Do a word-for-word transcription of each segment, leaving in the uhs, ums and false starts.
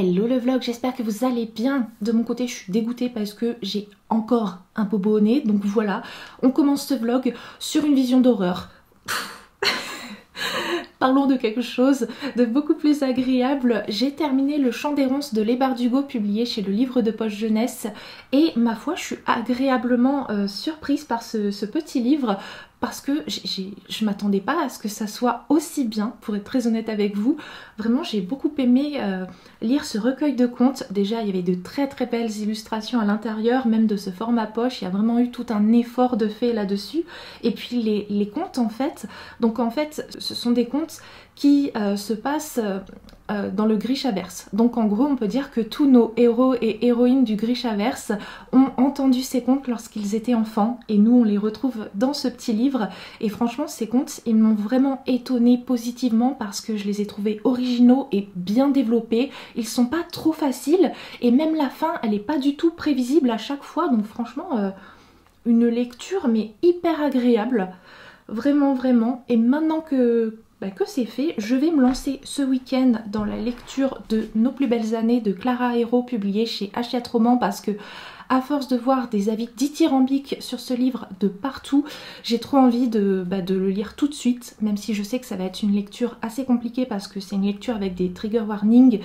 Hello le vlog, j'espère que vous allez bien. De mon côté, je suis dégoûtée parce que j'ai encore un bobo au nez. Donc voilà, on commence ce vlog sur une vision d'horreur. Parlons de quelque chose de beaucoup plus agréable. J'ai terminé Le Chant des Ronces de Leigh Bardugo, publié chez le Livre de Poche Jeunesse. Et ma foi, je suis agréablement euh, surprise par ce, ce petit livre. Parce que j'ai, j'ai, je ne m'attendais pas à ce que ça soit aussi bien, pour être très honnête avec vous. Vraiment, j'ai beaucoup aimé euh, lire ce recueil de contes. Déjà, il y avait de très très belles illustrations à l'intérieur, même de ce format poche. Il y a vraiment eu tout un effort de fait là-dessus. Et puis les, les contes, en fait. Donc en fait, ce sont des contes qui euh, se passent euh, dans le Grishaverse. Donc en gros, on peut dire que tous nos héros et héroïnes du Grishaverse ont entendu ces contes lorsqu'ils étaient enfants, et nous on les retrouve dans ce petit livre. Et franchement, ces contes, ils m'ont vraiment étonnée positivement parce que je les ai trouvés originaux et bien développés. Ils sont pas trop faciles, et même la fin, elle est pas du tout prévisible à chaque fois. Donc franchement, euh, une lecture mais hyper agréable, vraiment vraiment. Et maintenant que Bah que c'est fait, je vais me lancer ce week-end dans la lecture de Nos plus belles années de Clara Héraut, publiée chez Hachette Romans, parce que à force de voir des avis dithyrambiques sur ce livre de partout, j'ai trop envie de, bah, de le lire tout de suite, même si je sais que ça va être une lecture assez compliquée parce que c'est une lecture avec des trigger warnings.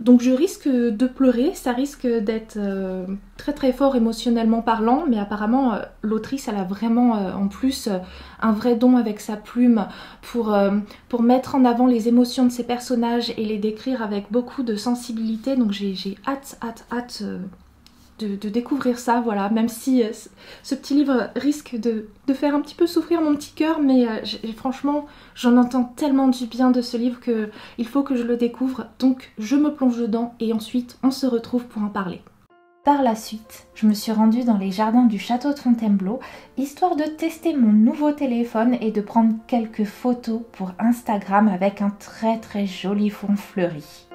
Donc je risque de pleurer, ça risque d'être euh, très très fort émotionnellement parlant, mais apparemment euh, l'autrice, elle a vraiment euh, en plus euh, un vrai don avec sa plume pour, euh, pour mettre en avant les émotions de ses personnages et les décrire avec beaucoup de sensibilité. Donc j'ai hâte, hâte, hâte euh, de, de découvrir ça, voilà, même si euh, ce petit livre risque de, de faire un petit peu souffrir mon petit cœur, mais euh, franchement, j'en entends tellement du bien de ce livre qu'il faut que je le découvre. Donc je me plonge dedans et ensuite on se retrouve pour en parler. Par la suite, je me suis rendue dans les jardins du château de Fontainebleau, histoire de tester mon nouveau téléphone et de prendre quelques photos pour Instagram avec un très très joli fond fleuri.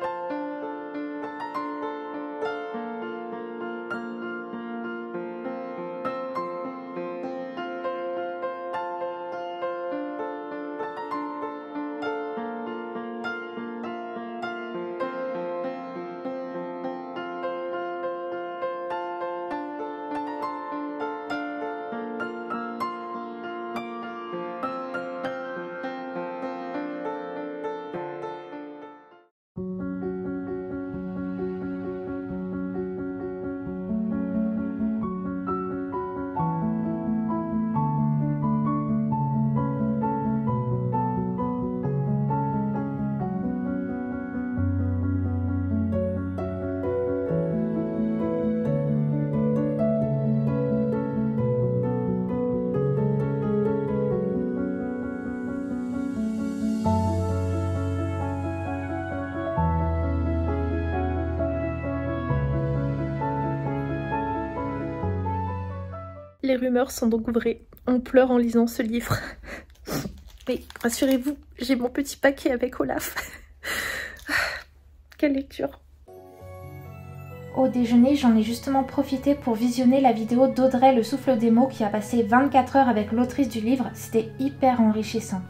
Les rumeurs sont donc vraies. On pleure en lisant ce livre. Mais rassurez-vous, j'ai mon petit paquet avec Olaf. Quelle lecture! Au déjeuner, j'en ai justement profité pour visionner la vidéo d'Audrey, Le Souffle des Mots, qui a passé vingt-quatre heures avec l'autrice du livre. C'était hyper enrichissant.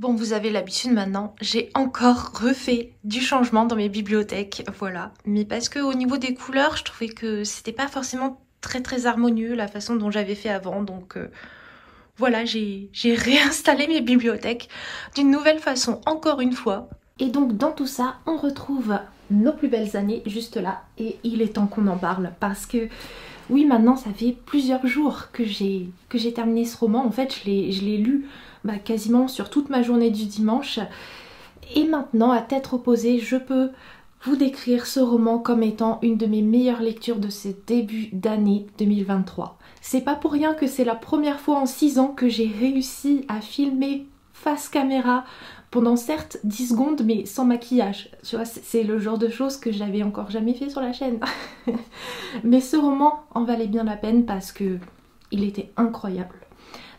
Bon, vous avez l'habitude maintenant, j'ai encore refait du changement dans mes bibliothèques, voilà. Mais parce que au niveau des couleurs, je trouvais que c'était pas forcément très très harmonieux la façon dont j'avais fait avant, donc euh, voilà, j'ai réinstallé mes bibliothèques d'une nouvelle façon, encore une fois. Et donc dans tout ça, on retrouve Nos plus belles années, juste là, et il est temps qu'on en parle, parce que oui, maintenant ça fait plusieurs jours que j'ai que j'ai terminé ce roman. En fait, je l'ai lu bah, quasiment sur toute ma journée du dimanche. Et maintenant, à tête reposée, je peux vous décrire ce roman comme étant une de mes meilleures lectures de ce début d'année deux mille vingt-trois. C'est pas pour rien que c'est la première fois en six ans que j'ai réussi à filmer face caméra pendant certes dix secondes mais sans maquillage. Tu vois, c'est le genre de choses que j'avais encore jamais fait sur la chaîne. Mais ce roman en valait bien la peine parce que il était incroyable.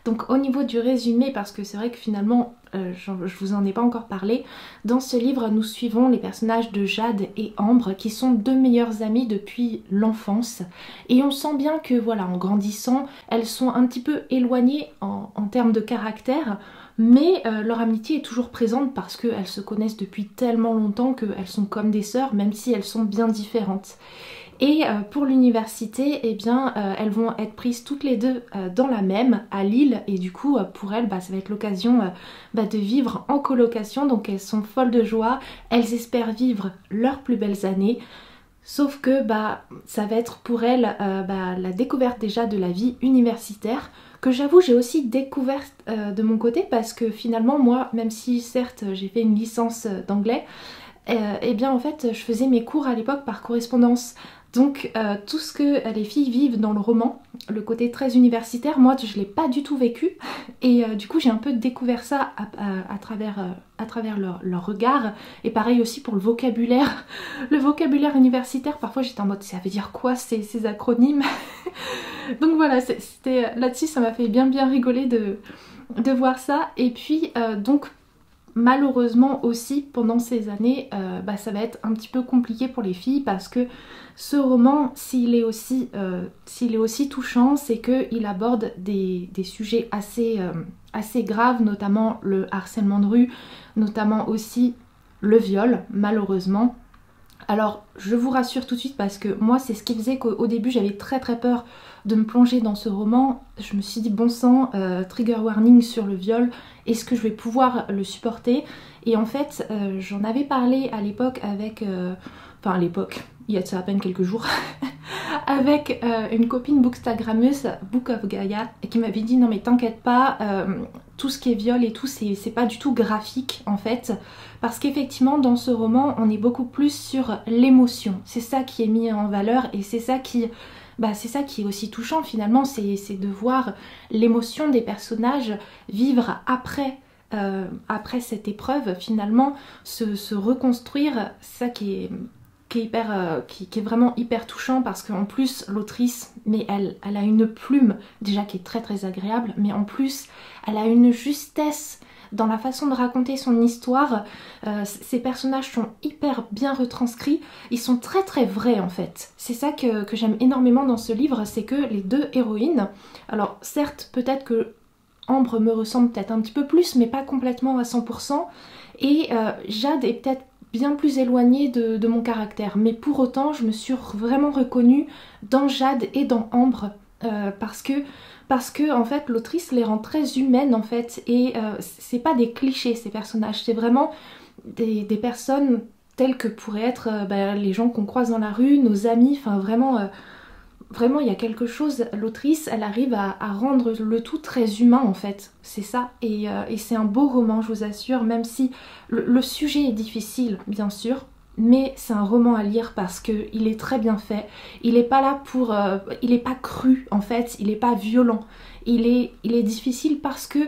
Donc au niveau du résumé, parce que c'est vrai que finalement euh, je vous en ai pas encore parlé, dans ce livre nous suivons les personnages de Jade et Ambre qui sont deux meilleures amies depuis l'enfance, et on sent bien que voilà, en grandissant elles sont un petit peu éloignées en, en termes de caractère, mais euh, leur amitié est toujours présente parce qu'elles se connaissent depuis tellement longtemps qu'elles sont comme des sœurs même si elles sont bien différentes. Et pour l'université, eh bien, euh, elles vont être prises toutes les deux euh, dans la même, à Lille. Et du coup, pour elles, bah, ça va être l'occasion euh, bah, de vivre en colocation. Donc elles sont folles de joie, elles espèrent vivre leurs plus belles années. Sauf que bah, ça va être pour elles euh, bah, la découverte déjà de la vie universitaire, que j'avoue j'ai aussi découverte euh, de mon côté, parce que finalement moi, même si certes j'ai fait une licence d'anglais, euh, eh bien en fait je faisais mes cours à l'époque par correspondance. Donc euh, tout ce que les filles vivent dans le roman, le côté très universitaire, moi je ne l'ai pas du tout vécu, et euh, du coup j'ai un peu découvert ça à, à, à travers, euh, à travers leur, leur regard, et pareil aussi pour le vocabulaire. Le vocabulaire universitaire, parfois j'étais en mode ça veut dire quoi ces, ces acronymes. Donc voilà, c'était là-dessus ça m'a fait bien bien rigoler de, de voir ça, et puis euh, donc malheureusement aussi pendant ces années euh, bah, ça va être un petit peu compliqué pour les filles, parce que ce roman, s'il est aussi, euh, s'il est aussi touchant, c'est qu'il aborde des, des sujets assez, euh, assez graves, notamment le harcèlement de rue, notamment aussi le viol, malheureusement. Alors je vous rassure tout de suite, parce que moi c'est ce qui faisait qu'au début j'avais très très peur de me plonger dans ce roman. Je me suis dit bon sang, euh, trigger warning sur le viol, est-ce que je vais pouvoir le supporter? Et en fait euh, j'en avais parlé à l'époque avec, euh, enfin à l'époque, il y a à peine quelques jours, avec euh, une copine bookstagrammeuse, Books_of_Gaia, qui m'avait dit non mais t'inquiète pas, euh, tout ce qui est viol et tout c'est pas du tout graphique en fait, parce qu'effectivement dans ce roman on est beaucoup plus sur l'émotion, c'est ça qui est mis en valeur, et c'est ça qui bah, c'est ça qui est aussi touchant finalement, c'est de voir l'émotion des personnages vivre après euh, après cette épreuve, finalement se, se reconstruire, ça qui est Qui est, hyper, euh, qui, qui est vraiment hyper touchant, parce qu'en plus l'autrice, mais elle, elle a une plume déjà qui est très très agréable, mais en plus elle a une justesse dans la façon de raconter son histoire. Euh, ces personnages sont hyper bien retranscrits, ils sont très très vrais en fait. C'est ça que, que j'aime énormément dans ce livre, c'est que les deux héroïnes, alors certes peut-être que Ambre me ressemble peut-être un petit peu plus, mais pas complètement à cent pour cent, et euh, Jade est peut-être bien plus éloignée de, de mon caractère, mais pour autant je me suis vraiment reconnue dans Jade et dans Ambre, euh, parce que parce que en fait l'autrice les rend très humaines en fait, et euh, c'est pas des clichés ces personnages, c'est vraiment des, des personnes telles que pourraient être euh, bah, les gens qu'on croise dans la rue, nos amis, enfin vraiment euh, vraiment il y a quelque chose, l'autrice elle arrive à, à rendre le tout très humain en fait, c'est ça, et, euh, et c'est un beau roman je vous assure, même si le, le sujet est difficile bien sûr, mais c'est un roman à lire parce qu'il est très bien fait, il n'est pas là pour... Euh, il n'est pas cru en fait, il n'est pas violent, il est, il est difficile parce que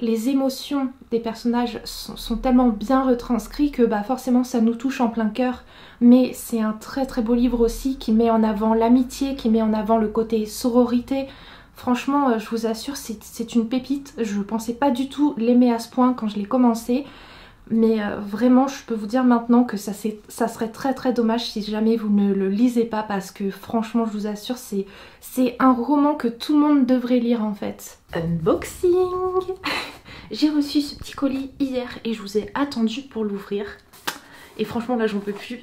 les émotions des personnages sont, sont tellement bien retranscrites que bah, forcément ça nous touche en plein cœur. Mais c'est un très très beau livre aussi qui met en avant l'amitié, qui met en avant le côté sororité. Franchement je vous assure c'est une pépite, je pensais pas du tout l'aimer à ce point quand je l'ai commencé. Mais euh, vraiment je peux vous dire maintenant que ça, ça serait très très dommage si jamais vous ne le lisez pas, parce que franchement je vous assure c'est un roman que tout le monde devrait lire en fait. Unboxing. J'ai reçu ce petit colis hier et je vous ai attendu pour l'ouvrir. Et franchement là j'en peux plus.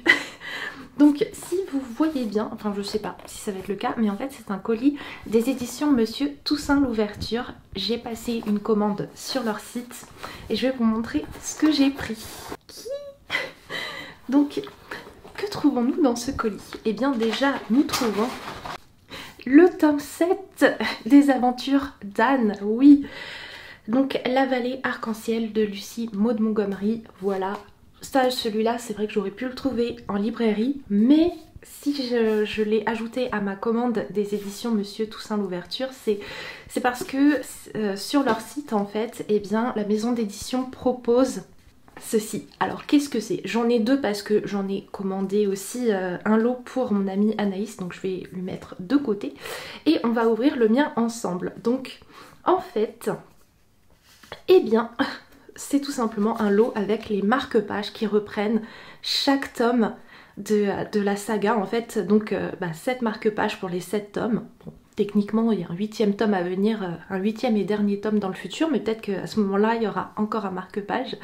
Donc si vous voyez bien, enfin je sais pas si ça va être le cas, mais en fait c'est un colis des éditions Monsieur Toussaint L'Ouverture. J'ai passé une commande sur leur site et je vais vous montrer ce que j'ai pris. Donc que trouvons-nous dans ce colis? Eh bien déjà nous trouvons le tome sept des aventures d'Anne, oui. Donc La vallée arc-en-ciel de Lucie Maud-Montgomery, voilà. Ça, celui-là, c'est vrai que j'aurais pu le trouver en librairie, mais si je, je l'ai ajouté à ma commande des éditions Monsieur Toussaint L'Ouverture, c'est parce que euh, sur leur site en fait, eh bien, la maison d'édition propose ceci. Alors qu'est-ce que c'est? J'en ai deux parce que j'en ai commandé aussi euh, un lot pour mon amie Anaïs, donc je vais lui mettre de côté et on va ouvrir le mien ensemble. Donc en fait, eh bien, c'est tout simplement un lot avec les marque-pages qui reprennent chaque tome de, de la saga en fait. Donc euh, bah, sept marque-pages pour les sept tomes. Bon, techniquement il y a un huitième tome à venir, euh, un huitième et dernier tome dans le futur, mais peut-être qu'à ce moment-là il y aura encore un marque-page.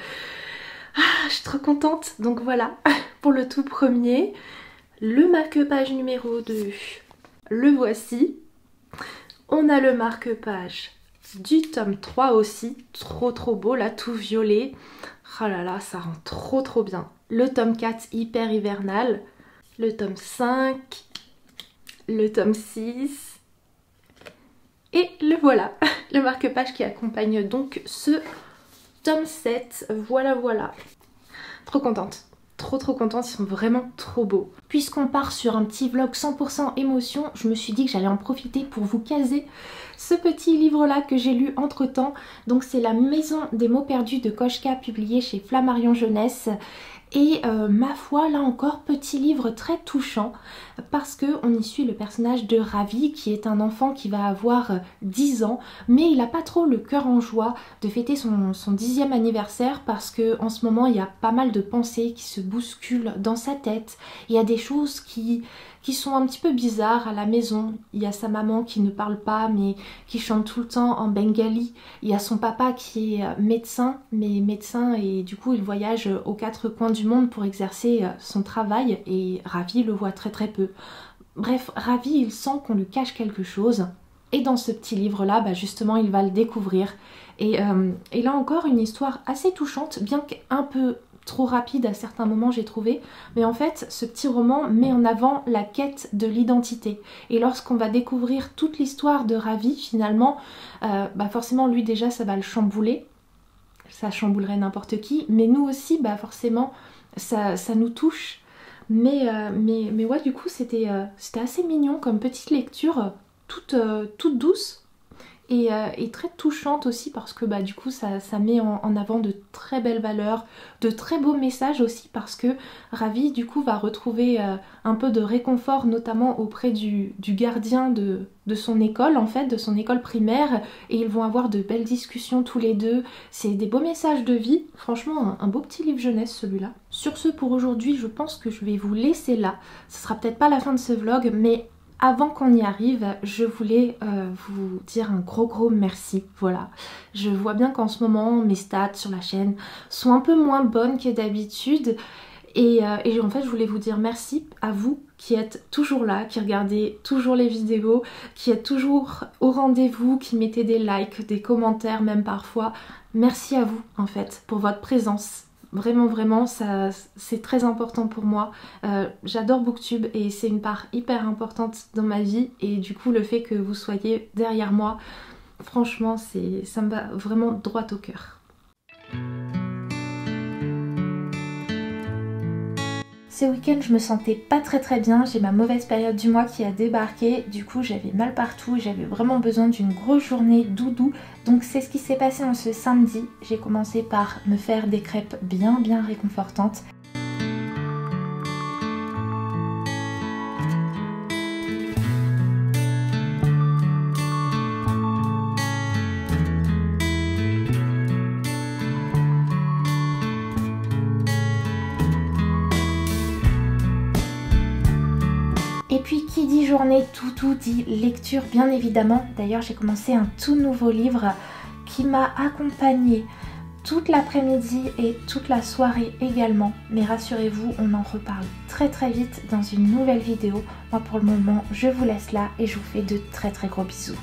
Ah, je suis trop contente. Donc voilà pour le tout premier, le marque-page numéro deux, le voici. On a le marque-page du tome trois aussi, trop trop beau là, tout violet. Oh là là, ça rend trop trop bien. Le tome quatre hyper hivernal, le tome cinq, le tome six et le voilà, le marque-page qui accompagne donc ce tome sept. Voilà voilà, trop contente. Trop trop contente, ils sont vraiment trop beaux. Puisqu'on part sur un petit vlog cent pour cent émotion, je me suis dit que j'allais en profiter pour vous caser ce petit livre là que j'ai lu entre temps. Donc c'est La maison des mots perdus de Kochka, publié chez Flammarion Jeunesse. Et euh, ma foi, là encore, petit livre très touchant parce qu'on y suit le personnage de Ravi qui est un enfant qui va avoir dix ans, mais il n'a pas trop le cœur en joie de fêter son, son dixième anniversaire parce qu'en ce moment il y a pas mal de pensées qui se bousculent dans sa tête. Il y a des choses qui, qui sont un petit peu bizarres à la maison. Il y a sa maman qui ne parle pas mais qui chante tout le temps en bengali. Il y a son papa qui est médecin, mais médecin et du coup il voyage aux quatre coins du monde pour exercer son travail et Ravi le voit très très peu. Bref, Ravi il sent qu'on lui cache quelque chose et dans ce petit livre là bah justement il va le découvrir et, euh, et là encore une histoire assez touchante, bien qu'un peu trop rapide à certains moments j'ai trouvé, mais en fait ce petit roman met en avant la quête de l'identité et lorsqu'on va découvrir toute l'histoire de Ravi finalement euh, bah forcément lui déjà ça va le chambouler. Ça chamboulerait n'importe qui, mais nous aussi, bah forcément, ça, ça nous touche. Mais, euh, mais, mais ouais, du coup, c'était euh, c'était assez mignon comme petite lecture, toute, euh, toute douce et, euh, et très touchante aussi, parce que bah du coup, ça, ça met en, en avant de très belles valeurs, de très beaux messages aussi, parce que Ravi, du coup, va retrouver euh, un peu de réconfort, notamment auprès du, du gardien de... de son école en fait, de son école primaire, et ils vont avoir de belles discussions tous les deux. C'est des beaux messages de vie, franchement un, un beau petit livre jeunesse celui-là. Sur ce, pour aujourd'hui je pense que je vais vous laisser là, ce sera peut-être pas la fin de ce vlog, mais avant qu'on y arrive, je voulais euh, vous dire un gros gros merci, voilà. Je vois bien qu'en ce moment mes stats sur la chaîne sont un peu moins bonnes que d'habitude, et, euh, et en fait je voulais vous dire merci à vous qui êtes toujours là, qui regardez toujours les vidéos, qui êtes toujours au rendez-vous, qui mettez des likes, des commentaires même parfois. Merci à vous en fait pour votre présence. Vraiment vraiment, ça c'est très important pour moi. Euh, J'adore Booktube et c'est une part hyper importante dans ma vie et du coup le fait que vous soyez derrière moi, franchement ça me va vraiment droit au cœur. Ce week-end je me sentais pas très très bien, j'ai ma mauvaise période du mois qui a débarqué, du coup j'avais mal partout, j'avais vraiment besoin d'une grosse journée doudou, donc c'est ce qui s'est passé en ce samedi. J'ai commencé par me faire des crêpes bien bien réconfortantes. Journée tout tout dit lecture bien évidemment, d'ailleurs j'ai commencé un tout nouveau livre qui m'a accompagnée toute l'après-midi et toute la soirée également, mais rassurez-vous on en reparle très très vite dans une nouvelle vidéo. Moi pour le moment je vous laisse là et je vous fais de très très gros bisous.